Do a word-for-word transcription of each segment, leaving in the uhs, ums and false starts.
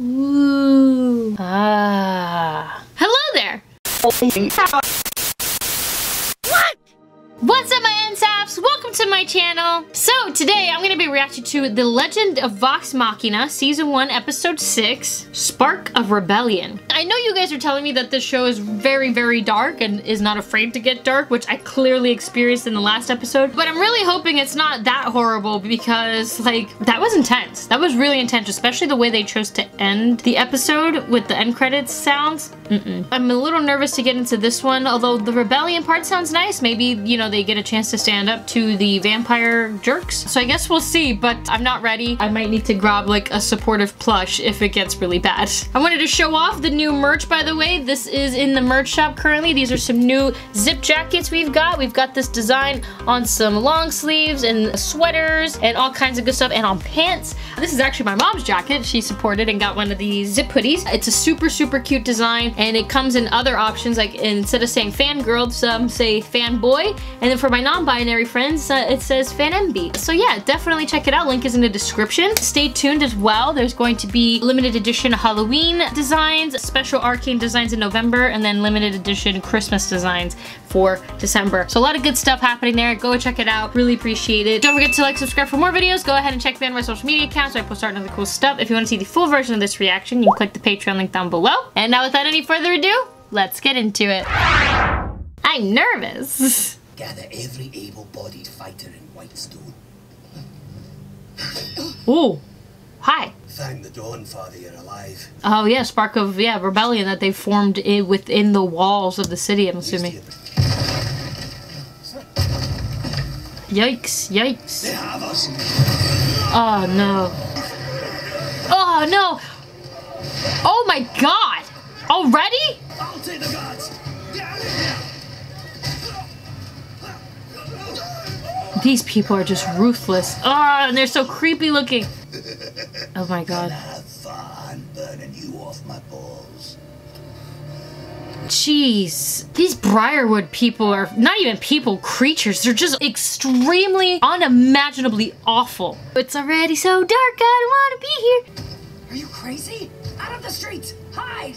Ooh. Ah. Hello there! What? What's up, my N S A Fs? Welcome to my channel. So today I'm going to be reacting to The Legend of Vox Machina, Season one, Episode six, Spark of Rebellion. I know you guys are telling me that this show is very, very dark and is not afraid to get dark, which I clearly experienced in the last episode, but I'm really hoping it's not that horrible because, like, that was intense. That was really intense, especially the way they chose to end the episode with the end credits sounds. Mm-mm. I'm a little nervous to get into this one, although the rebellion part sounds nice. Maybe, you know, they get a chance to stand up to the vampire jerks. So I guess we'll see, but I'm not ready. I might need to grab, like, a supportive plush if it gets really bad. I wanted to show off the new merch, by the way. This is in the merch shop currently. These are some new zip jackets we've got. We've got this design on some long sleeves and sweaters and all kinds of good stuff, and on pants. This is actually my mom's jacket. She supported and got one of these zip hoodies. It's a super, super cute design, and it comes in other options, like instead of saying fangirl, some say fanboy, and then for my non-binary friends, uh, it says fanmb. So yeah, definitely check it out. Link is in the description. Stay tuned as well. There's going to be limited edition Halloween designs, special arcane designs in November, and then limited edition Christmas designs for December. So a lot of good stuff happening there. Go check it out. Really appreciate it. Don't forget to like, subscribe for more videos. Go ahead and check me on my social media accounts where I post art and other cool stuff. If you want to see the full version of this reaction, you can click the Patreon link down below. And now without any further ado, let's get into it. I'm nervous. Gather every able-bodied fighter in Whitestone. Oh, hi. Thank the Dawnfather you're alive. Oh yeah, spark of yeah rebellion that they formed in, within the walls of the city, I'm assuming. Yikes, yikes. They have us. Oh no. Oh no. Oh my god. Already? I'll take the guards. These people are just ruthless. Ah, oh, and they're so creepy looking. Oh my god. Have fun burning you off my balls. Jeez. These Briarwood people are not even people, creatures. They're just extremely, unimaginably awful. It's already so dark, I don't want to be here. Are you crazy? Out of the streets! Hide!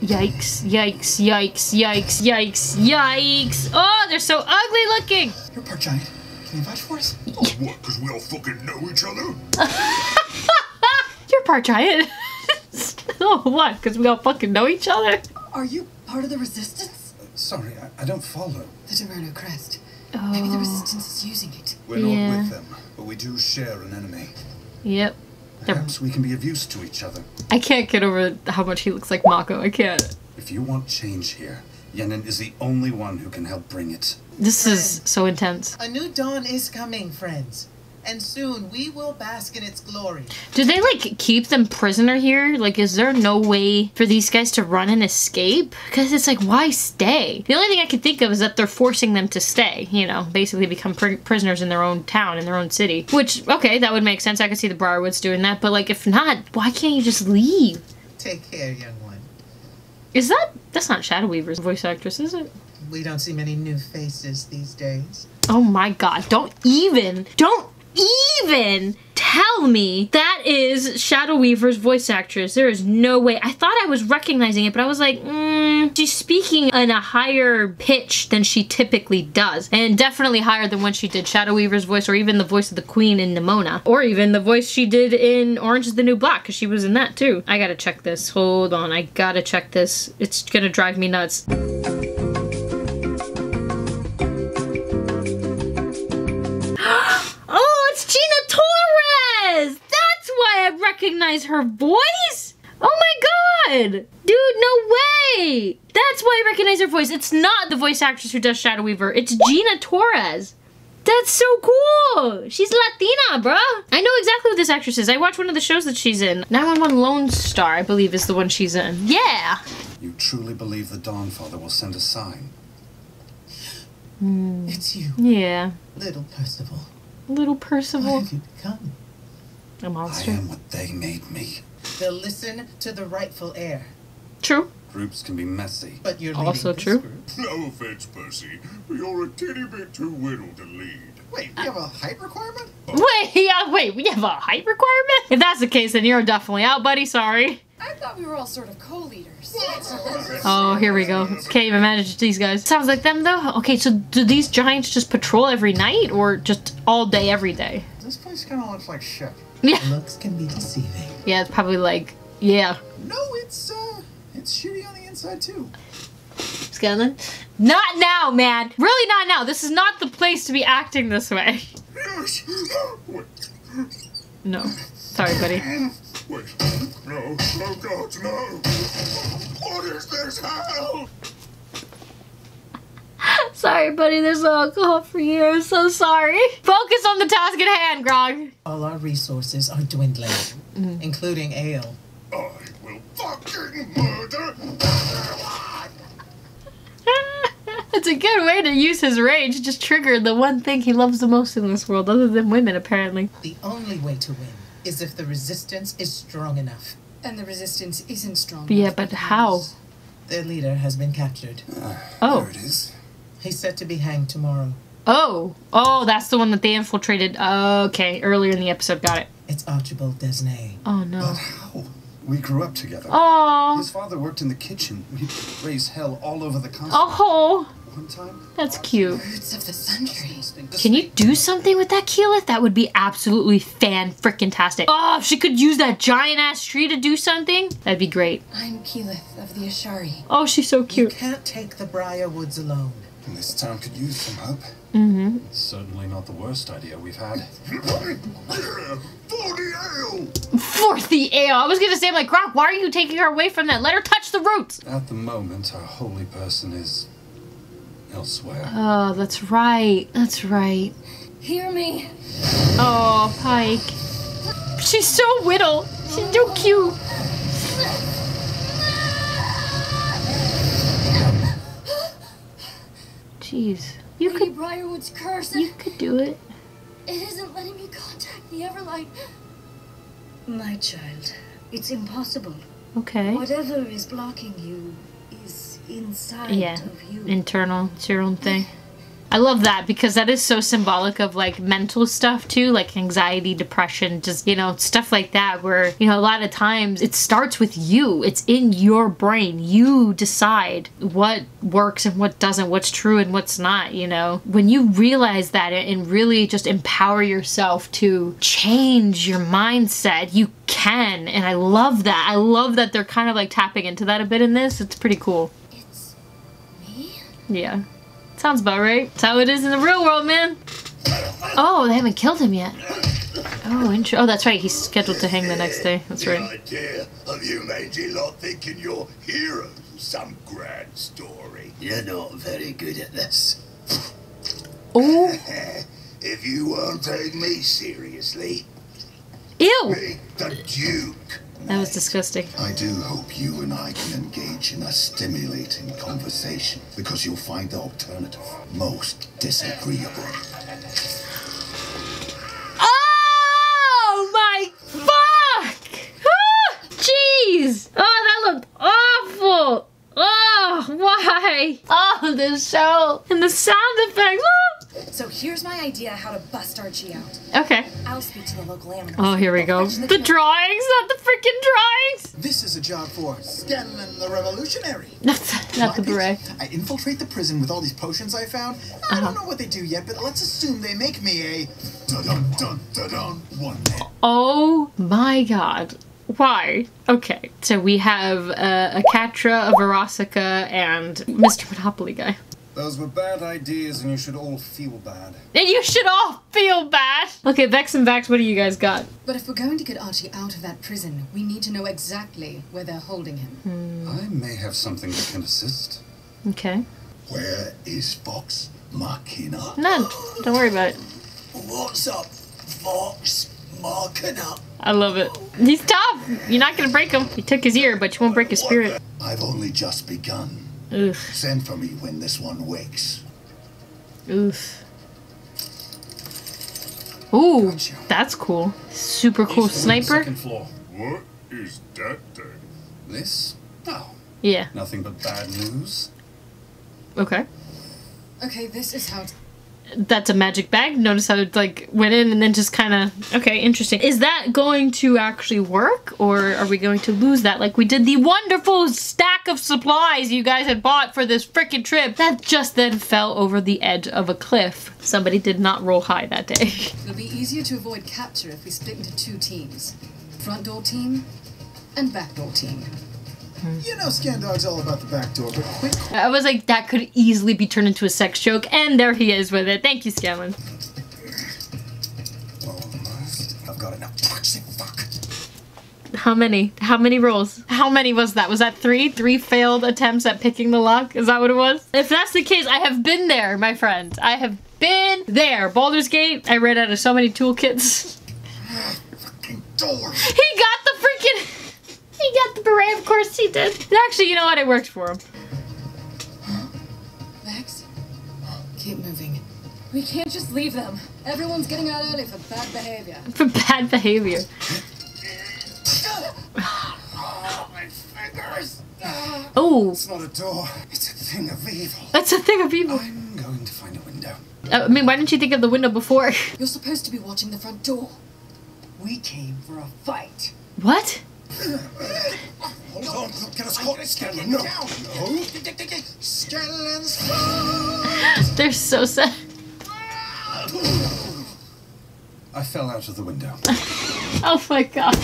Yikes, yikes, yikes, yikes, yikes, yikes! Oh, they're so ugly looking! You're part giant. Can you vouch for us? Oh, what? Because we all fucking know each other? You're part giant. Oh, what? Because we all fucking know each other? Are you part of the resistance? Uh, sorry, I, I don't follow. The Diverno crest. Oh. Maybe the resistance is using it. We're not yeah. with them, but we do share an enemy. Yep. Perhaps we can be of use to each other. I can't get over how much he looks like Mako. I can't. If you want change here, Yennen is the only one who can help bring it. This friend. Is so intense. A new dawn is coming, friends. And soon we will bask in its glory. Do they, like, keep them prisoner here? Like, is there no way for these guys to run and escape? Because it's like, why stay? The only thing I can think of is that they're forcing them to stay, you know, basically become pr prisoners in their own town, in their own city. Which, okay, that would make sense. I could see the Briarwoods doing that. But, like, if not, why can't you just leave? Take care, young one. Is that... That's not Shadow Weaver's voice actress, is it? We don't see many new faces these days. Oh, my God. Don't even... Don't... even tell me that is Shadow Weaver's voice actress. There is no way. I thought I was recognizing it, but I was like, mm, she's speaking in a higher pitch than she typically does, and definitely higher than when she did Shadow Weaver's voice, or even the voice of the Queen in Nimona, or even the voice she did in Orange is the New Black, because she was in that too. I gotta check this. Hold on. I gotta check this. It's gonna drive me nuts. Gina Torres! That's why I recognize her voice? Oh my god! Dude, no way! That's why I recognize her voice. It's not the voice actress who does Shadow Weaver. It's Gina Torres. That's so cool! She's Latina, bruh! I know exactly what this actress is. I watched one of the shows that she's in. nine one one Lone Star, I believe, is the one she's in. Yeah! You truly believe the Dawnfather will send a sign? Mm. It's you. Yeah. Little Percival. Little Percival. What have you become? A monster. I am what they made me. They'll listen to the rightful heir. True. Groups can be messy. But you're also true. Group. No offense, Percy, but you're a titty bit too little to lead. Wait, we have a height requirement? Oh. Wait, yeah, wait, we have a height requirement? If that's the case, then you're definitely out, buddy. Sorry. I thought we were all sort of co-leaders. Oh, here we go. Can't even manage these guys. Sounds like them, though. Okay, so do these giants just patrol every night, or just all day, every day? This place kind of looks like shit. Yeah. Looks can be deceiving. Yeah, it's probably like, yeah. No, it's, uh, it's shitty on the inside, too. Scanlan? Not now, man. Really not now. This is not the place to be acting this way. No. Sorry, buddy. Wait. No. Oh, God, no. What is this hell? Sorry, buddy. There's no alcohol for you. I'm so sorry. Focus on the task at hand, Grog. All our resources are dwindling, mm-hmm. including ale. I will fucking murder everyone. It's a good way to use his rage. Just trigger the one thing he loves the most in this world, other than women, apparently. The only way to win is if the resistance is strong enough. And the resistance isn't strong yeah, enough. Yeah, but how? Their leader has been captured. Uh, oh. There it is. He's set to be hanged tomorrow. Oh. Oh, that's the one that they infiltrated. Okay, earlier in the episode. Got it. It's Archibald Desnay. Oh, no. But how? We grew up together. Oh. His father worked in the kitchen. We raised hell all over the continent. Oh. One time, that's cute. Birds of the Sun Tree. Can you do something with that, Keyleth? That would be absolutely fan-frickin-tastic. Oh, if she could use that giant-ass tree to do something, that'd be great. I'm Keyleth of the Ashari. Oh, she's so cute. You can't take the Briarwoods alone. And this town could use some help. Mm-hmm. It's certainly not the worst idea we've had. For the ale! For the ale! I was gonna say, I'm like, Grog, why are you taking her away from that? Let her touch the roots! At the moment, our holy person is... elsewhere. Oh, that's right. That's right. Hear me. Oh, Pike. She's so whittle. She's so cute. Jeez. You Lady could. Briarwood's curse. You could do it. It isn't letting me contact the Everlight. My child, it's impossible. Okay. Whatever is blocking you is. Inside yeah, of you. Internal, it's your own thing. I love that because that is so symbolic of like mental stuff too, like anxiety, depression, just, you know, stuff like that where, you know, a lot of times it starts with you. It's in your brain. You decide what works and what doesn't, what's true and what's not, you know. When you realize that and really just empower yourself to change your mindset, you can. And I love that. I love that they're kind of like tapping into that a bit in this. It's pretty cool. Yeah. Sounds about right. That's how it is in the real world, man. Oh, they haven't killed him yet. Oh, intro. Oh, that's right. He's scheduled to hang the next day. That's right. The idea of you matey lot thinking you're heroes. Some grand story. You're not very good at this. Oh. If you won't take me seriously. Ew. Make the Duke. That was disgusting. I do hope you and I can engage in a stimulating conversation because you'll find the alternative most disagreeable. Oh my fuck! Ah, jeez! Oh, that looked awful! Oh, why? Oh, the show and the sound effects! So here's my idea how to bust Archie out. Okay. I'll speak to the local animals. Oh, here we go. The drawings, not the freaking drawings! This is a job for Scanlan the Revolutionary. That's not the beret. I infiltrate the prison with all these potions I found. I don't know what they do yet, but let's assume they make me a dun-dun-dun-dun-dun one. Oh my god. Why? Okay, so we have a Catra, a Verosica, and Mister Monopoly guy. Those were bad ideas, and you should all feel bad. And you should all feel bad! Okay, Vex and Vax, what do you guys got? But if we're going to get Archie out of that prison, we need to know exactly where they're holding him. Hmm. I may have something that can assist. Okay. Where is Vox Machina? No, don't worry about it. What's up, Vox Machina? I love it. He's tough! You're not gonna break him. You took his ear, but you won't break his spirit. I've only just begun. Oof. Send for me when this one wakes. Oof. Ooh, gotcha. That's cool. Super cool sniper. Second floor. What is that thing? This? Oh. Yeah. Nothing but bad news. Okay. Okay, this is how. that's a magic bag. Notice how it like went in and then just kind of, okay, interesting. Is that going to actually work, or are we going to lose that like we did the wonderful stack of supplies you guys had bought for this frickin' trip that just then fell over the edge of a cliff? Somebody did not roll high that day. It'll be easier to avoid capture if we split into two teams. Front door team and back door team. You know Scandog's all about the back door, but quick. I was like, that could easily be turned into a sex joke, and there he is with it. Thank you, Scanlan. Almost. I've got enough toxic fuck. How many? How many rolls? How many was that? Was that three? Three failed attempts at picking the lock? Is that what it was? If that's the case, I have been there, my friend. I have been there. Baldur's Gate, I ran out of so many toolkits. Fucking door. He got the freaking... He got the beret, of course he did. Actually, you know what? It worked for him. Huh? Max? Keep moving. We can't just leave them. Everyone's getting out early for bad behavior. For bad behavior. Oh, my fingers. Oh. It's not a door. It's a thing of evil. It's a thing of evil. I'm going to find a window. I mean, why didn't you think of the window before? You're supposed to be watching the front door. We came for a fight. What? Hold on, look at us, hold it, Scanlan, no! No! Scanlan's fault! They're so sad. I fell out of the window. Oh my god.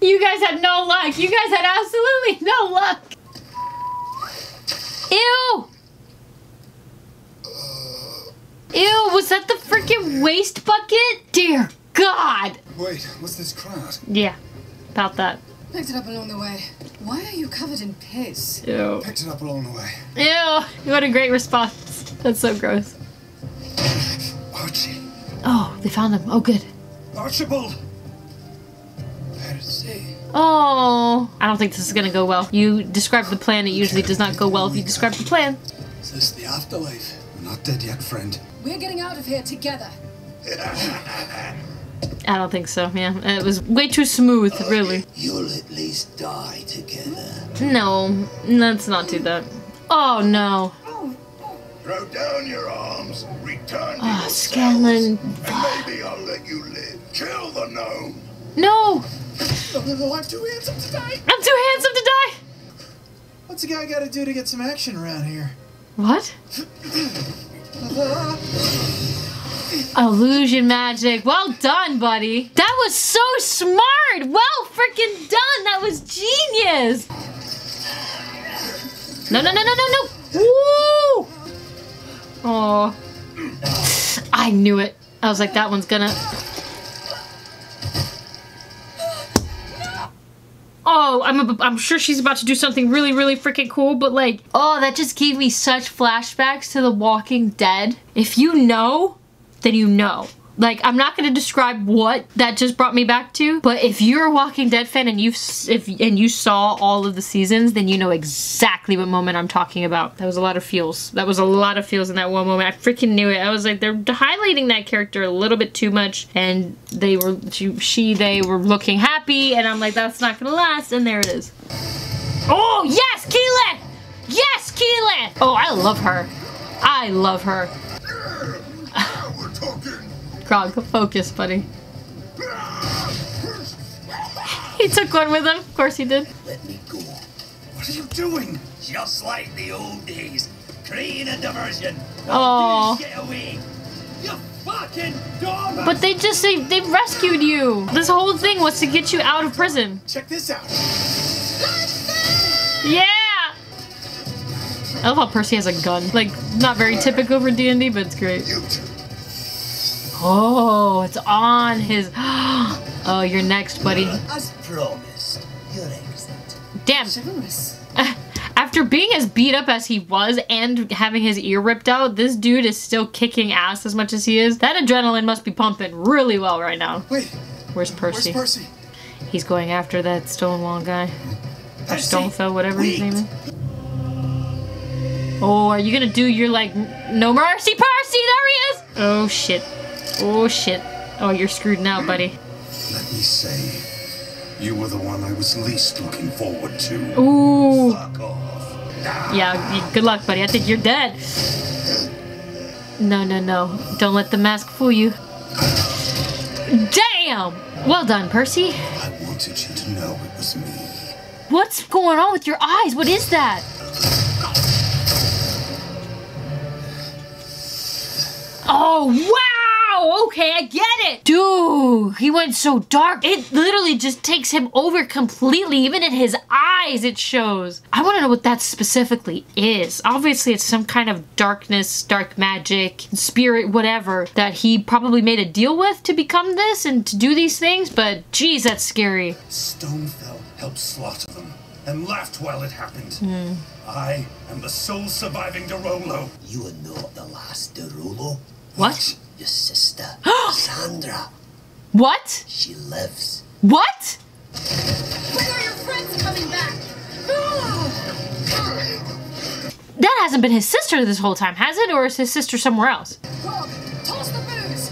You guys had no luck! You guys had absolutely no luck! Ew! Ew, was that the freaking waste bucket? Dear god! Wait, what's this crowd? Yeah, about that. Picked it up along the way. Why are you covered in piss? Ew. Picked it up along the way. Ew! What a great response. That's so gross. Archie. Oh, they found him. Oh, good. Archibald. Where is he? Oh. I don't think this is going to go well. You describe the plan. It usually does not go well if you describe the plan. Is this the afterlife? We're not dead yet, friend. We're getting out of here together. I don't think so, yeah. It was way too smooth, okay. Really. You'll at least die together. No, let's not do that. Oh, no. Throw down your arms, return oh, to Scanlan. And maybe I'll let you live. Kill the gnome. No! I'm too handsome to die. I'm too handsome to die. What's a guy got to do to get some action around here? What? Illusion magic. Well done, buddy. That was so smart. Well freaking done. That was genius. No, no, no, no, no, no. Woo! Oh. I knew it. I was like, that one's gonna... Oh, I'm, a, I'm sure she's about to do something really, really freaking cool, but like... Oh, that just gave me such flashbacks to The Walking Dead. If you know... then you know. Like, I'm not gonna describe what that just brought me back to, but if you're a Walking Dead fan and you've if and you saw all of the seasons, then you know exactly what moment I'm talking about. That was a lot of feels. That was a lot of feels in that one moment. I freaking knew it. I was like, they're highlighting that character a little bit too much, and they were she, she they were looking happy, and I'm like, that's not gonna last, and there it is. Oh yes, Keyleth! Yes, Keyleth! Oh, I love her. I love her. Grog, focus, buddy. He took one with him. Of course he did. Let me go. What are you doing? Just like the old days. Creating a diversion. Oh. Get away. You fucking dormant. But they just they, they rescued you. This whole thing was to get you out of prison. Check this out. Yeah. I love how Percy has a gun. Like, not very typical for D and D, but it's great. Oh, it's on his... Oh, you're next, buddy. As promised, you're excellent. Damn. Chivalrous. After being as beat up as he was and having his ear ripped out, this dude is still kicking ass as much as he is. That adrenaline must be pumping really well right now. Wait. Where's Percy? Where's Percy? He's going after that Stonewall guy. Or Stonefell, whatever Wait. his name is. Oh, are you gonna do your, like, no mercy, Percy? There he is! Oh, shit. Oh, shit. Oh, you're screwed now, buddy. Let me say, you were the one I was least looking forward to. Ooh. Fuck off. Nah. Yeah, good luck, buddy. I think you're dead. No, no, no. Don't let the mask fool you. Damn! Well done, Percy. I wanted you to know it was me. What's going on with your eyes? What is that? Oh, wow! Okay, I get it! Dude, he went so dark. It literally just takes him over completely. Even in his eyes, it shows. I want to know what that specifically is. Obviously, it's some kind of darkness, dark magic, spirit, whatever, that he probably made a deal with to become this and to do these things, but geez, that's scary. Stonefell helped slaughter them and laughed while it happened. Mm. I am the sole surviving DeRolo. You are not the last DeRolo. What? Your sister, Sandra. What? She lives. What? When are your friends coming back? That hasn't been his sister this whole time, has it? Or is his sister somewhere else? Grog, toss the booze.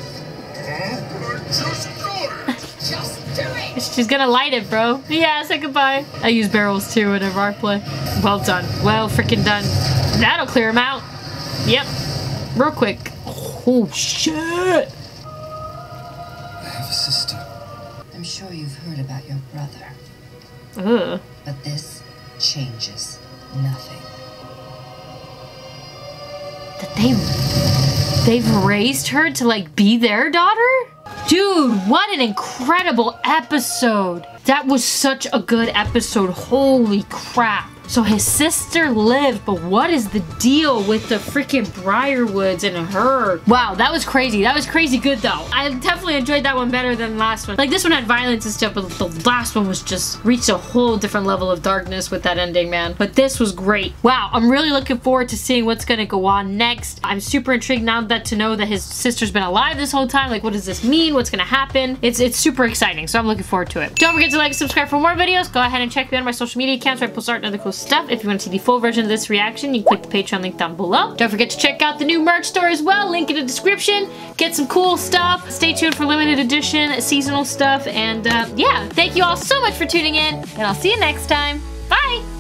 Oh, just do it. Just do it. She's gonna light it, bro. Yeah, say goodbye. I use barrels too whenever I play. Well done. Well freaking done. That'll clear him out. Yep. Real quick. Oh shit! I have a sister. I'm sure you've heard about your brother. Ugh. But this changes nothing. That they've, they've raised her to like be their daughter? Dude, what an incredible episode! That was such a good episode, holy crap. So his sister lived, but what is the deal with the freaking Briarwoods and her? Wow, that was crazy. That was crazy good though. I definitely enjoyed that one better than the last one. Like this one had violence and stuff, but the last one was just reached a whole different level of darkness with that ending, man. But this was great. Wow, I'm really looking forward to seeing what's gonna go on next. I'm super intrigued now that to know that his sister's been alive this whole time. Like what does this mean? What's gonna happen? It's, it's super exciting, so I'm looking forward to it. Don't forget to like and subscribe for more videos. Go ahead and check me out on my social media accounts where I post art and other cool stuff. If you want to see the full version of this reaction, you can click the Patreon link down below. Don't forget to check out the new merch store as well, link in the description. Get some cool stuff. Stay tuned for limited edition seasonal stuff, and uh, yeah, thank you all so much for tuning in, and I'll see you next time. Bye!